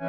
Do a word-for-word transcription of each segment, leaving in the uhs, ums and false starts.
It's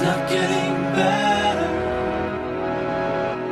not getting better.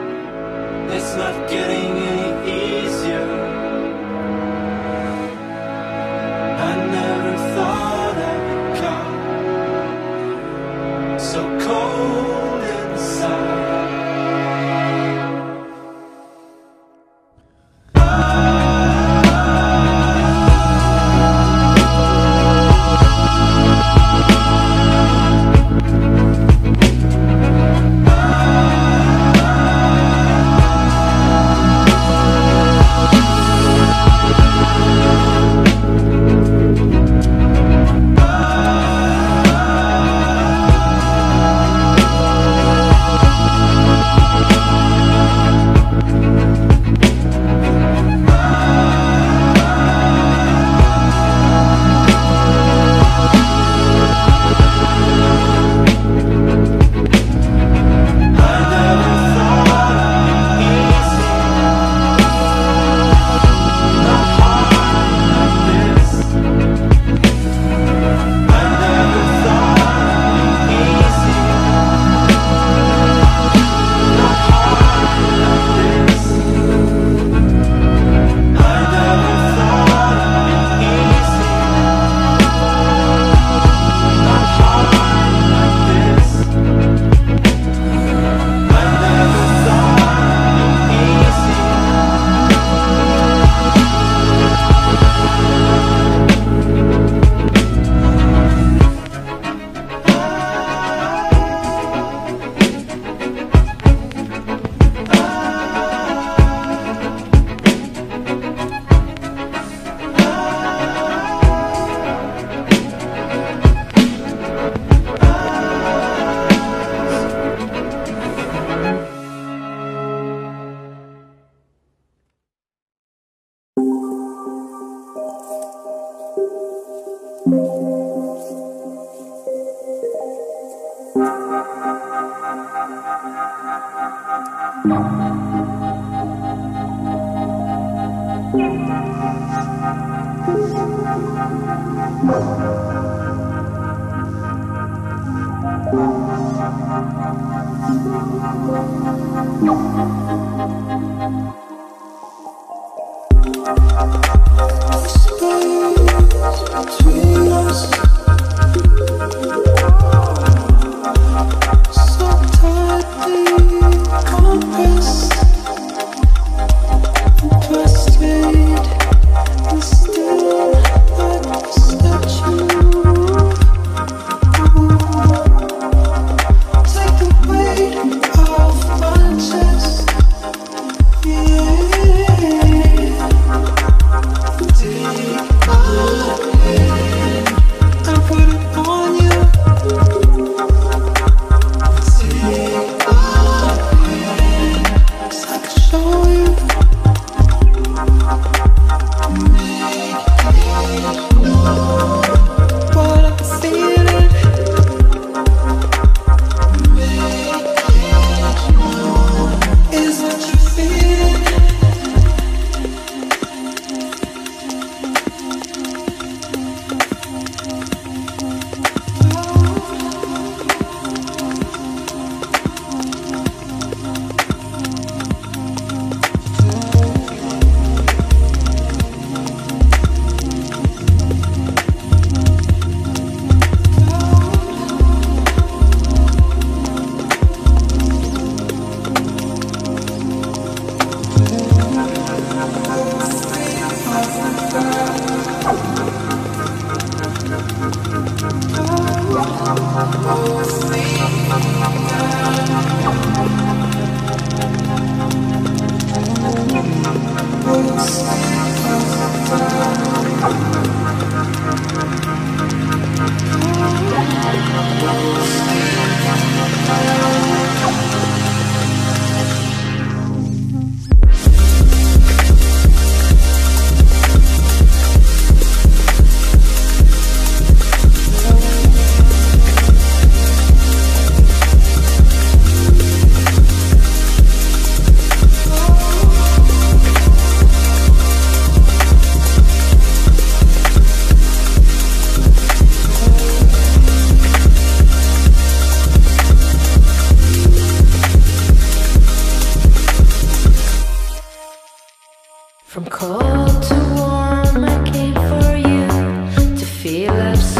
From cold to warm, I came for you to feel upset.